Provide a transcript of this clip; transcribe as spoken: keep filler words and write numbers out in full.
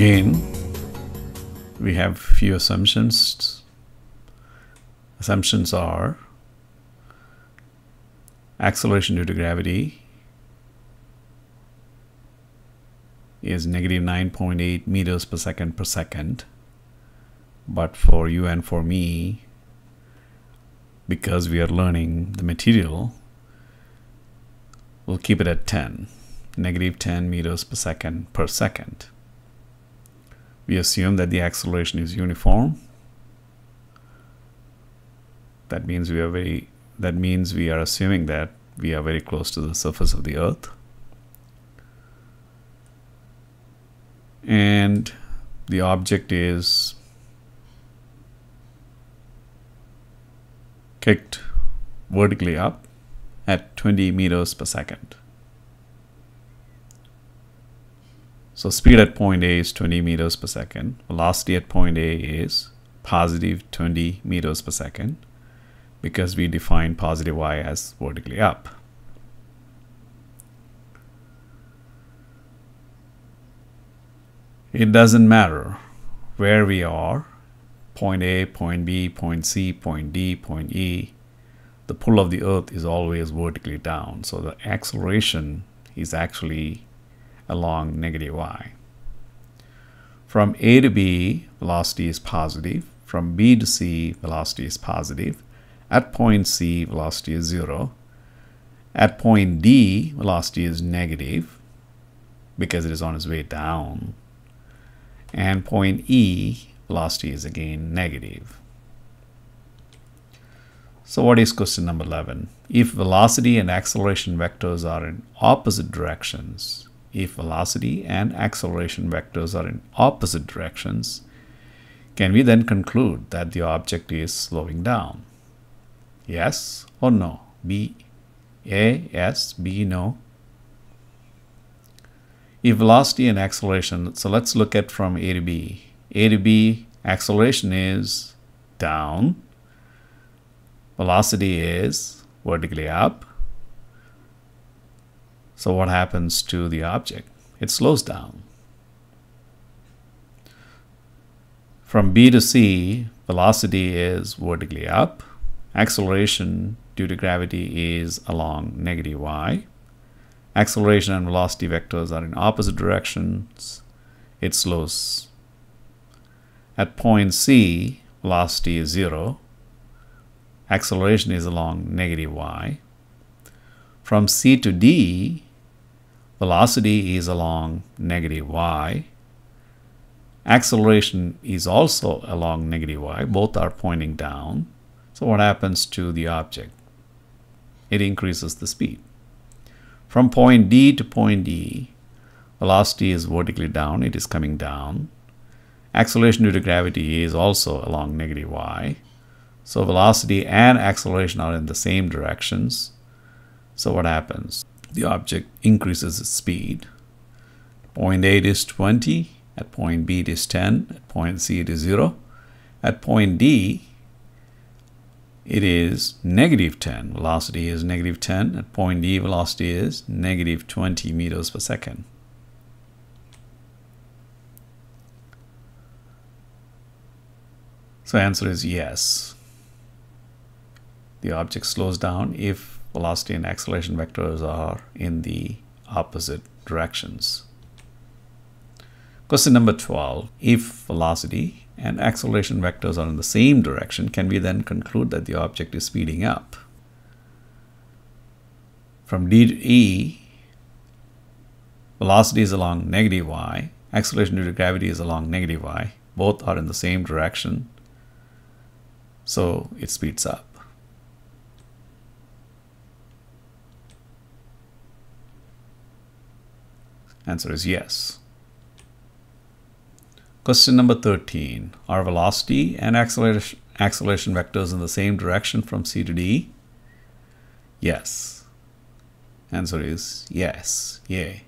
Again, we have few assumptions. Assumptions are acceleration due to gravity is negative nine point eight meters per second per second. But for you and for me, because we are learning the material, we'll keep it at ten, negative ten meters per second per second. We assume that the acceleration is uniform. That means we are very, that means we are assuming that we are very close to the surface of the Earth. And the object is kicked vertically up at twenty meters per second. So speed at point A is twenty meters per second. Velocity at point A is positive twenty meters per second, because we define positive y as vertically up. It doesn't matter where we are, point A, point B, point C, point D, point E, the pull of the Earth is always vertically down. So the acceleration is actually along negative y. From A to B, velocity is positive. From B to C, velocity is positive. At point C, velocity is zero. At point D, velocity is negative because it is on its way down. And point E, velocity is again negative. So what is question number eleven? If velocity and acceleration vectors are in opposite directions, if velocity and acceleration vectors are in opposite directions, can we then conclude that the object is slowing down? Yes or no? B, A, yes, B, no. If velocity and acceleration, so let's look at from A to B. A to B, acceleration is down. Velocity is vertically up. So what happens to the object? It slows down. From B to C, velocity is vertically up. Acceleration due to gravity is along negative y. Acceleration and velocity vectors are in opposite directions. It slows. At point C, velocity is zero. Acceleration is along negative y. From C to D, velocity is along negative y. Acceleration is also along negative y. Both are pointing down. So what happens to the object? It increases the speed. From point D to point E, velocity is vertically down. It is coming down. Acceleration due to gravity is also along negative y. So velocity and acceleration are in the same directions. So what happens? The object increases its speed. Point A it is twenty. At point B it is ten. At point C it is zero. At point D, it is negative ten. Velocity is negative ten. At point D, velocity is negative twenty meters per second. So answer is yes. The object slows down if velocity and acceleration vectors are in the opposite directions. Question number twelve. If velocity and acceleration vectors are in the same direction, can we then conclude that the object is speeding up? From D to E, velocity is along negative y, acceleration due to gravity is along negative y. Both are in the same direction, so it speeds up. Answer is yes. Question number thirteen. Are velocity and acceleration, acceleration vectors in the same direction from C to D? Yes. Answer is yes. Yay.